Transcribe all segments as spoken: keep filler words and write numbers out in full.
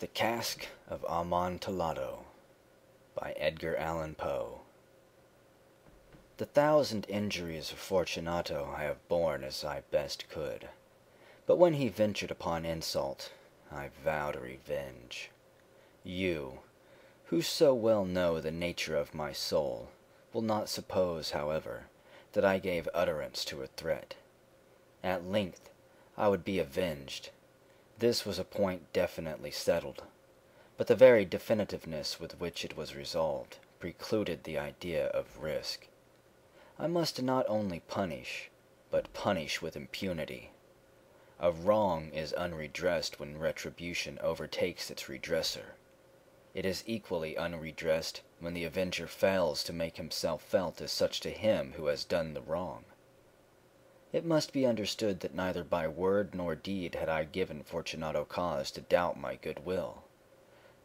The Cask of Amontillado by Edgar Allan Poe. The thousand injuries of Fortunato I have borne as I best could, but when he ventured upon insult, I vow to revenge. You, who so well know the nature of my soul, will not suppose, however, that I gave utterance to a threat. At length I would be avenged. This was a point definitely settled, but the very definitiveness with which it was resolved precluded the idea of risk. I must not only punish, but punish with impunity. A wrong is unredressed when retribution overtakes its redresser. It is equally unredressed when the avenger fails to make himself felt as such to him who has done the wrong. It must be understood that neither by word nor deed had I given Fortunato cause to doubt my good will.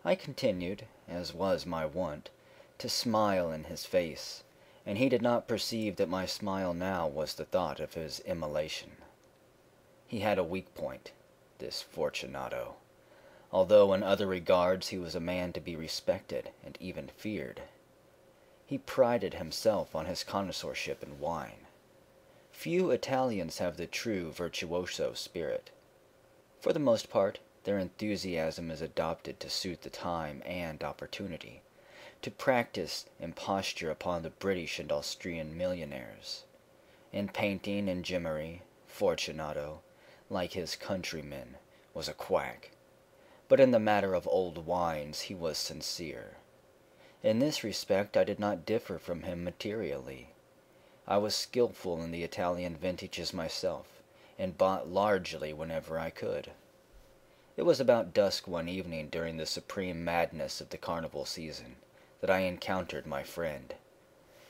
I continued, as was my wont, to smile in his face, and he did not perceive that my smile now was the thought of his immolation. He had a weak point, this Fortunato, although in other regards he was a man to be respected and even feared. He prided himself on his connoisseurship in wine. Few Italians have the true virtuoso spirit. For the most part, their enthusiasm is adopted to suit the time and opportunity, to practice and posture upon the British and Austrian millionaires. In painting and gemmary, Fortunato, like his countrymen, was a quack, but in the matter of old wines he was sincere. In this respect I did not differ from him materially. I was skillful in the Italian vintages myself, and bought largely whenever I could. It was about dusk one evening during the supreme madness of the carnival season that I encountered my friend.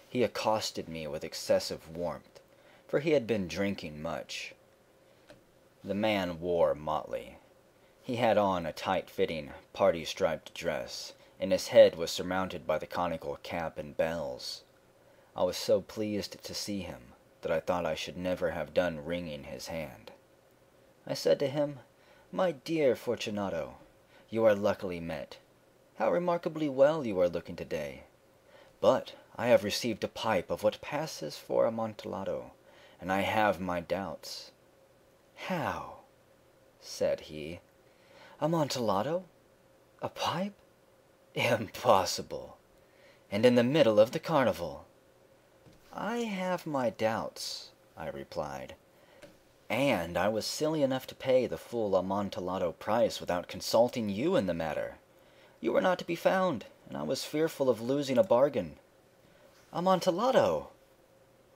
He accosted me with excessive warmth, for he had been drinking much. The man wore motley. He had on a tight-fitting, party-striped dress, and his head was surmounted by the conical cap and bells. I was so pleased to see him that I thought I should never have done wringing his hand. I said to him, "My dear Fortunato, you are luckily met. How remarkably well you are looking today! But I have received a pipe of what passes for Amontillado, and I have my doubts." "How?" said he. "Amontillado? A pipe? Impossible! And in the middle of the carnival!" "I have my doubts," I replied, "and I was silly enough to pay the full Amontillado price without consulting you in the matter. You were not to be found, and I was fearful of losing a bargain." "Amontillado!"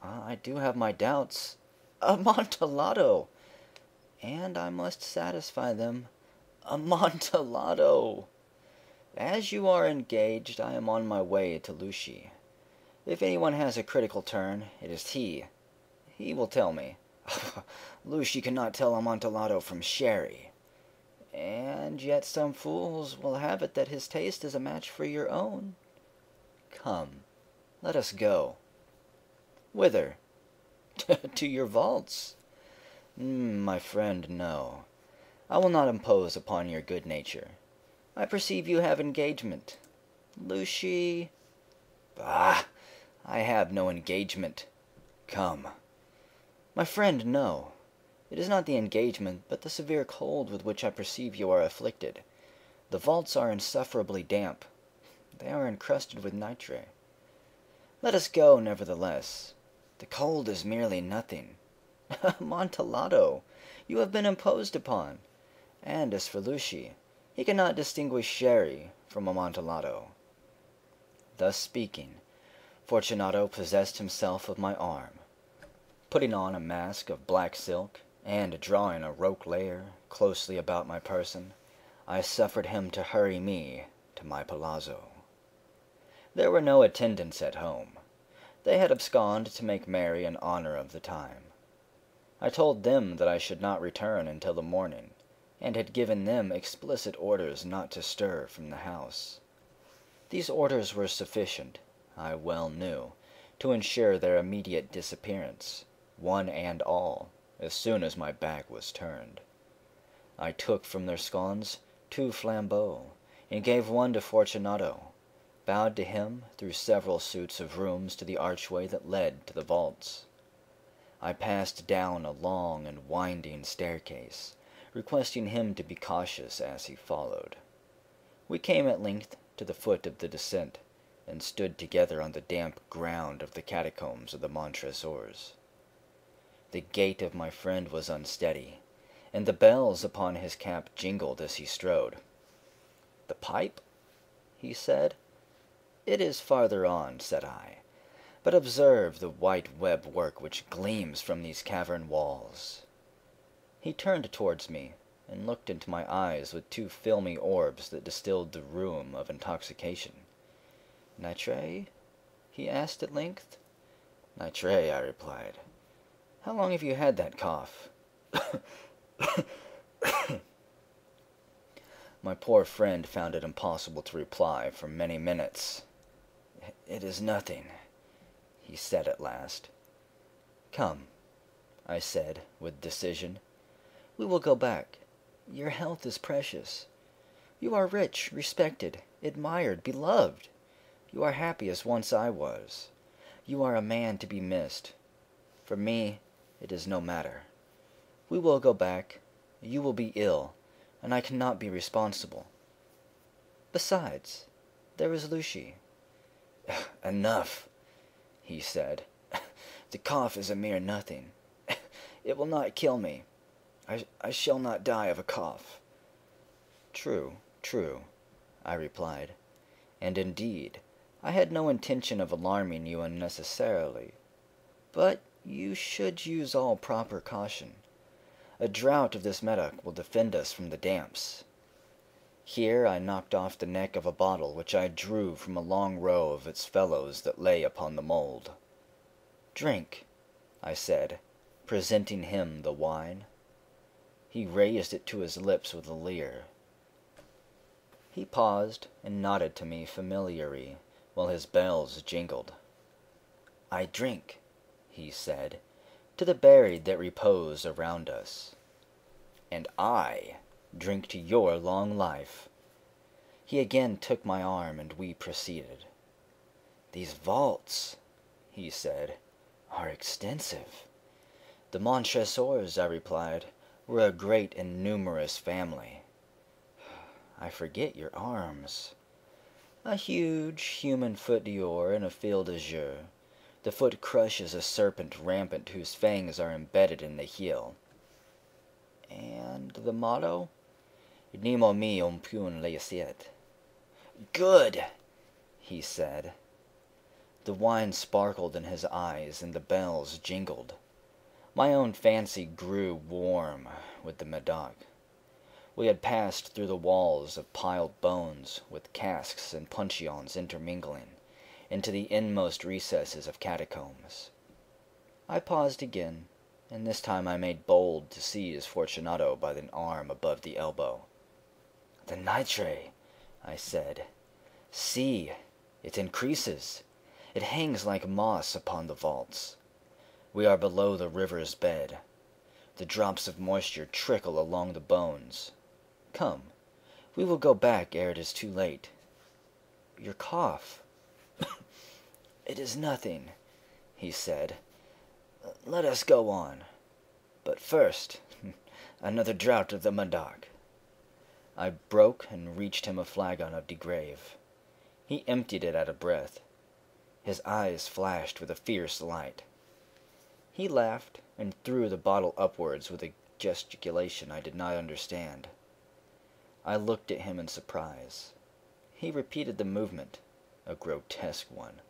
"I do have my doubts." "Amontillado!" "And I must satisfy them." "Amontillado!" "As you are engaged, I am on my way to Luci. If anyone has a critical turn, it is he. He will tell me." "Luci cannot tell Amontillado from sherry." "And yet some fools will have it that his taste is a match for your own." "Come, let us go." "Whither?" "To your vaults." Mm, "My friend, no. I will not impose upon your good nature. I perceive you have engagement. Luci—" "Bah! I have no engagement. Come." "My friend, no. It is not the engagement, but the severe cold with which I perceive you are afflicted. The vaults are insufferably damp. They are encrusted with nitre." "Let us go, nevertheless. The cold is merely nothing." "Amontillado, you have been imposed upon. And as for Luci, he cannot distinguish sherry from Amontillado." Thus speaking, Fortunato possessed himself of my arm. Putting on a mask of black silk, and drawing a roquelaire closely about my person, I suffered him to hurry me to my palazzo. There were no attendants at home. They had absconded to make merry in honor of the time. I told them that I should not return until the morning, and had given them explicit orders not to stir from the house. These orders were sufficient, I well knew, to ensure their immediate disappearance, one and all, as soon as my back was turned. I took from their sconces two flambeaux, and gave one to Fortunato, bowed to him through several suites of rooms to the archway that led to the vaults. I passed down a long and winding staircase, requesting him to be cautious as he followed. We came at length to the foot of the descent, and stood together on the damp ground of the catacombs of the Montresors. The gait of my friend was unsteady, and the bells upon his cap jingled as he strode. "The pipe?" he said. "It is farther on," said I, "but observe the white web work which gleams from these cavern walls." He turned towards me, and looked into my eyes with two filmy orbs that distilled the rheum of intoxication. "Nitre?" he asked at length. "Nitre," I replied. "How long have you had that cough?" My poor friend found it impossible to reply for many minutes. "It is nothing," he said at last. "Come," I said with decision, "we will go back. Your health is precious. You are rich, respected, admired, beloved. You are happy as once I was. You are a man to be missed. For me, it is no matter. We will go back. You will be ill, and I cannot be responsible. Besides, there is Lucy." "Enough," he said. "The cough is a mere nothing. It will not kill me. I, I shall not die of a cough." "True, true," I replied. And indeed, I had no intention of alarming you unnecessarily, but you should use all proper caution. A draught of this Medoc will defend us from the damps." Here I knocked off the neck of a bottle which I drew from a long row of its fellows that lay upon the mould. "Drink," I said, presenting him the wine. He raised it to his lips with a leer. He paused and nodded to me familiarly, while his bells jingled. "I drink," he said, "to the buried that repose around us." "And I drink to your long life." He again took my arm, and we proceeded. "These vaults," he said, "are extensive." "The Montresors," I replied, "were a great and numerous family." "I forget your arms." "A huge human foot d'or in a field azure. The foot crushes a serpent rampant whose fangs are embedded in the heel." "And the motto?" "Nemo me impune lacessit." "Good," he said. The wine sparkled in his eyes, and the bells jingled. My own fancy grew warm with the Medoc. We had passed through the walls of piled bones, with casks and puncheons intermingling, into the inmost recesses of catacombs. I paused again, and this time I made bold to seize Fortunato by the arm above the elbow. "The nitre," I said. "See, it increases. It hangs like moss upon the vaults. We are below the river's bed. The drops of moisture trickle along the bones. Come, we will go back ere it is too late. Your cough." "It is nothing," he said. "Let us go on. But first, another draught of the Medoc." I broke and reached him a flagon of de Grave. He emptied it at a breath. His eyes flashed with a fierce light. He laughed and threw the bottle upwards with a gesticulation I did not understand. I looked at him in surprise. He repeated the movement, a grotesque one.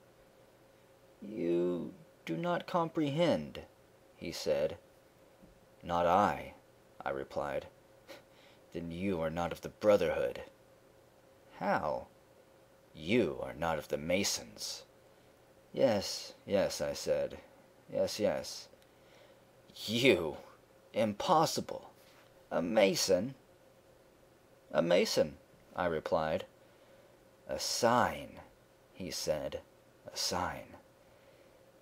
"You do not comprehend," he said. "Not I," I replied. "Then you are not of the brotherhood." "How?" "You are not of the Masons." "Yes, yes," I said. "Yes, yes." "You? Impossible! A Mason?" "A Mason," I replied. "A sign," he said, "a sign."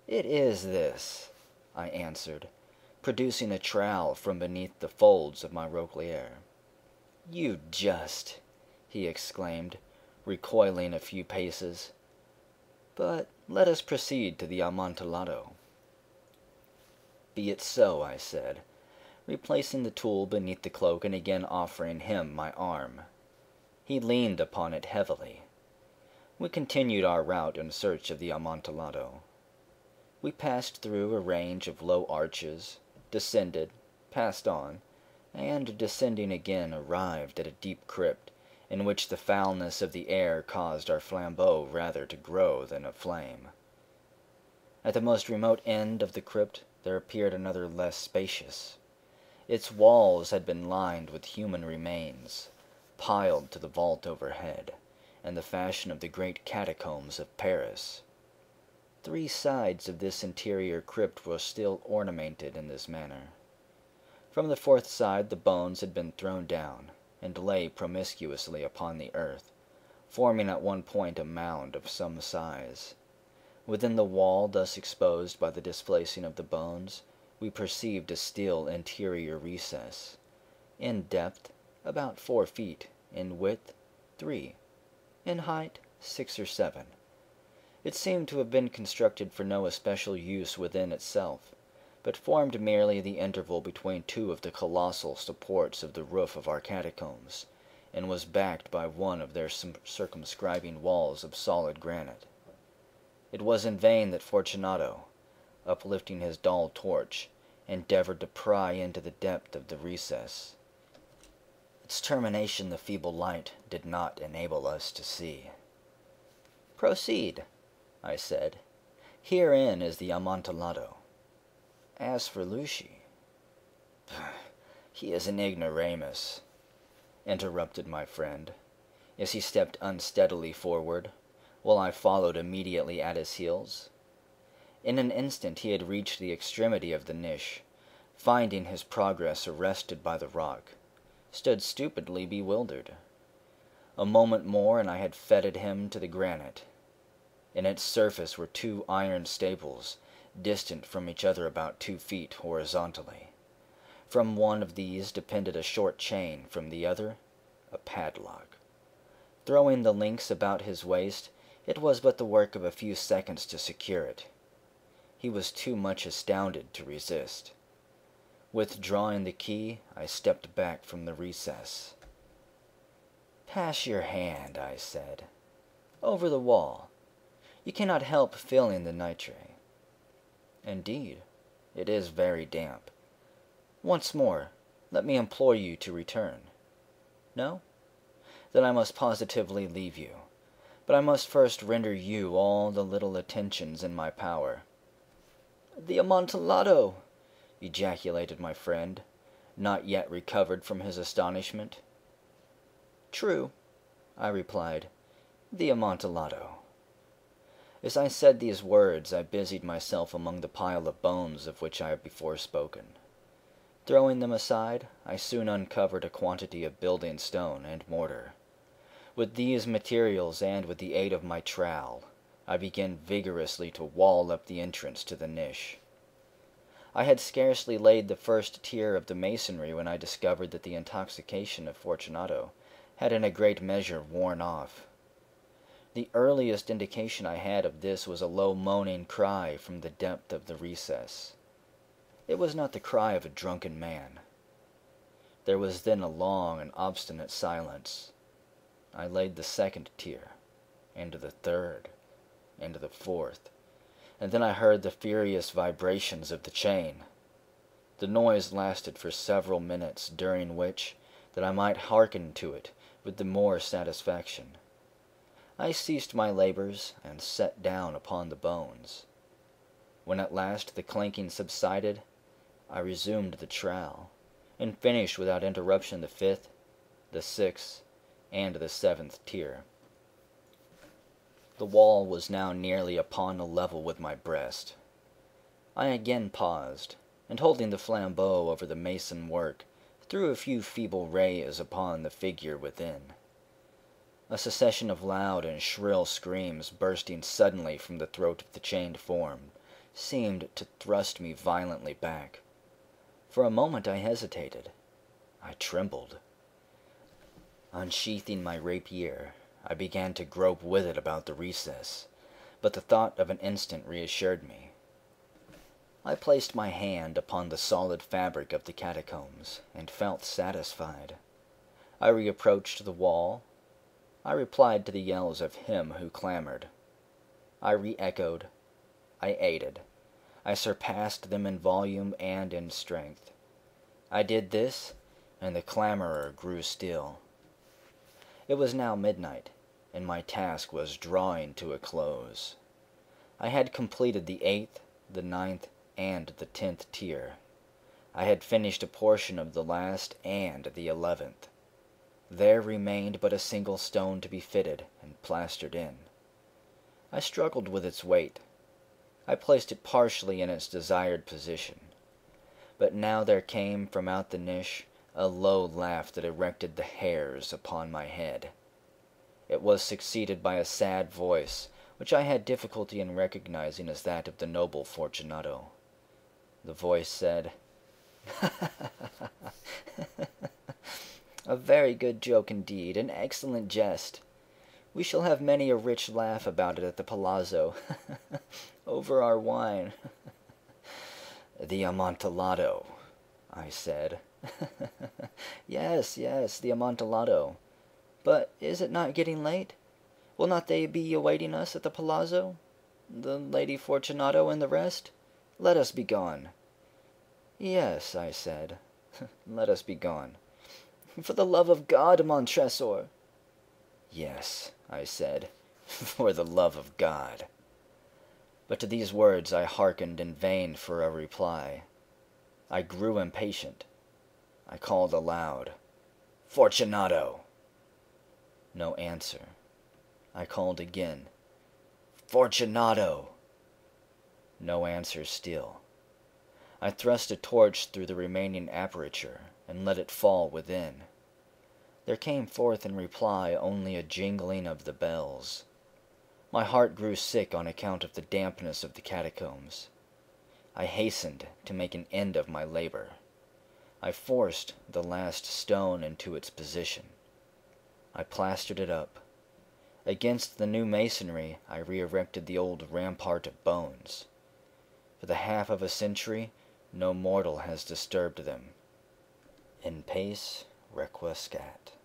"It is this," I answered, producing a trowel from beneath the folds of my roquelaire. "You just!" he exclaimed, recoiling a few paces. "But let us proceed to the Amontillado." "Be it so," I said, replacing the tool beneath the cloak and again offering him my arm. He leaned upon it heavily. We continued our route in search of the Amontillado. We passed through a range of low arches, descended, passed on, and descending again arrived at a deep crypt, in which the foulness of the air caused our flambeau rather to grow than aflame. At the most remote end of the crypt there appeared another less spacious. Its walls had been lined with human remains, piled to the vault overhead, in the fashion of the great catacombs of Paris. Three sides of this interior crypt were still ornamented in this manner. From the fourth side the bones had been thrown down, and lay promiscuously upon the earth, forming at one point a mound of some size. Within the wall thus exposed by the displacing of the bones, we perceived a still interior recess, in depth about four feet, in width three, in height six or seven. It seemed to have been constructed for no especial use within itself, but formed merely the interval between two of the colossal supports of the roof of our catacombs, and was backed by one of their circumscribing walls of solid granite. It was in vain that Fortunato, uplifting his dull torch, endeavored to pry into the depth of the recess. Its termination the feeble light did not enable us to see. "Proceed," I said. "Herein is the Amontillado. As for Lucy—" "He is an ignoramus," interrupted my friend, as he stepped unsteadily forward, while I followed immediately at his heels. In an instant he had reached the extremity of the niche, finding his progress arrested by the rock, stood stupidly bewildered. A moment more and I had fetted him to the granite. In its surface were two iron staples, distant from each other about two feet horizontally. From one of these depended a short chain, from the other a padlock. Throwing the links about his waist, it was but the work of a few seconds to secure it. He was too much astounded to resist. Withdrawing the key, I stepped back from the recess. "Pass your hand," I said, "over the wall. You cannot help feeling the nitre. Indeed, it is very damp. Once more, let me implore you to return. No? Then I must positively leave you. But I must first render you all the little attentions in my power." "The Amontillado!" ejaculated my friend, not yet recovered from his astonishment. "True," I replied, "the Amontillado." As I said these words, I busied myself among the pile of bones of which I have before spoken. Throwing them aside, I soon uncovered a quantity of building stone and mortar. With these materials, and with the aid of my trowel, I began vigorously to wall up the entrance to the niche. I had scarcely laid the first tier of the masonry when I discovered that the intoxication of Fortunato had in a great measure worn off. The earliest indication I had of this was a low moaning cry from the depth of the recess. It was not the cry of a drunken man. There was then a long and obstinate silence. I laid the second tier, and the third, and the fourth, and then I heard the furious vibrations of the chain. The noise lasted for several minutes, during which, that I might hearken to it with the more satisfaction, I ceased my labors and sat down upon the bones. When at last the clanking subsided, I resumed the trowel, and finished without interruption the fifth, the sixth, and the seventh tier. The wall was now nearly upon a level with my breast. I again paused, and holding the flambeau over the mason work, threw a few feeble rays upon the figure within. A succession of loud and shrill screams bursting suddenly from the throat of the chained form seemed to thrust me violently back. For a moment I hesitated. I trembled. Unsheathing my rapier, I began to grope with it about the recess, but the thought of an instant reassured me. I placed my hand upon the solid fabric of the catacombs, and felt satisfied. I reapproached the wall. I replied to the yells of him who clamored. I re-echoed. I aided. I surpassed them in volume and in strength. I did this, and the clamorer grew still. It was now midnight, and my task was drawing to a close. I had completed the eighth, the ninth, and the tenth tier. I had finished a portion of the last and the eleventh. There remained but a single stone to be fitted and plastered in. I struggled with its weight. I placed it partially in its desired position. But now there came from out the niche a low laugh that erected the hairs upon my head. It was succeeded by a sad voice, which I had difficulty in recognizing as that of the noble Fortunato. The voice said, "A very good joke indeed, an excellent jest. We shall have many a rich laugh about it at the palazzo, over our wine." "The Amontillado," I said. "Yes, yes, the Amontillado. But is it not getting late? Will not they be awaiting us at the palazzo, the Lady Fortunato and the rest? Let us be gone." "Yes," I said, "let us be gone." "For the love of God, Montresor." "Yes," I said, "for the love of God." But to these words I hearkened in vain for a reply. I grew impatient. I called aloud, "Fortunato!" No answer. I called again, "Fortunato!" No answer still. I thrust a torch through the remaining aperture, and let it fall within. There came forth in reply only a jingling of the bells. My heart grew sick on account of the dampness of the catacombs. I hastened to make an end of my labor. I forced the last stone into its position. I plastered it up. Against the new masonry I re-erected the old rampart of bones. For the half of a century no mortal has disturbed them. In pace requiescat.